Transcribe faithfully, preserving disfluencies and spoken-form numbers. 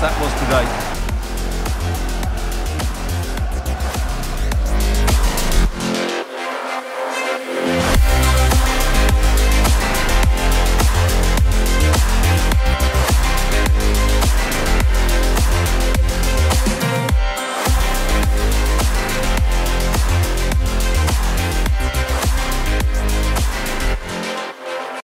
That was today.